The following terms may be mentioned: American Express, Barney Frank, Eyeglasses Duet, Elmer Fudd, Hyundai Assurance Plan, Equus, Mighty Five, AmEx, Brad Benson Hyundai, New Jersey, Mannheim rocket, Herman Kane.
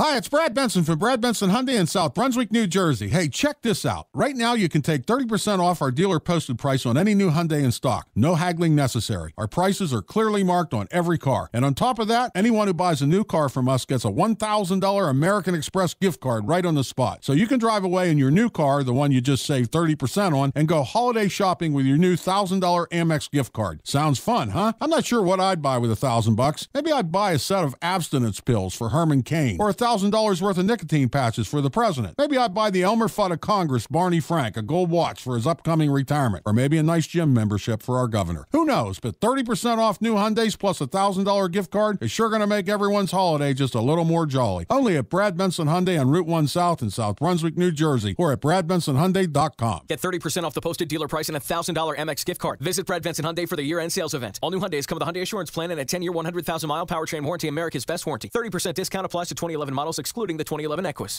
Hi, it's Brad Benson from Brad Benson Hyundai in South Brunswick, New Jersey. Hey, check this out. Right now, you can take 30% off our dealer posted price on any new Hyundai in stock. No haggling necessary. Our prices are clearly marked on every car. And on top of that, anyone who buys a new car from us gets a $1,000 American Express gift card right on the spot. So you can drive away in your new car, the one you just saved 30% on, and go holiday shopping with your new $1,000 Amex gift card. Sounds fun, huh? I'm not sure what I'd buy with $1,000. Maybe I'd buy a set of abstinence pills for Herman Kane, or $1,000 worth of nicotine patches for the president. Maybe I'd buy the Elmer Fudd of Congress, Barney Frank, a gold watch for his upcoming retirement, or maybe a nice gym membership for our governor. Who knows, but 30% off new Hyundais plus $1,000 gift card is sure going to make everyone's holiday just a little more jolly. Only at Brad Benson Hyundai on Route 1 South in South Brunswick, New Jersey, or at bradbensonhyundai.com. Get 30% off the posted dealer price and a $1,000 MX gift card. Visit Brad Benson Hyundai for the year-end sales event. All new Hyundais come with a Hyundai Assurance Plan and a 10-year, 100,000-mile powertrain warranty, America's best warranty. 30% discount applies to 2011 models, excluding the 2011 Equus.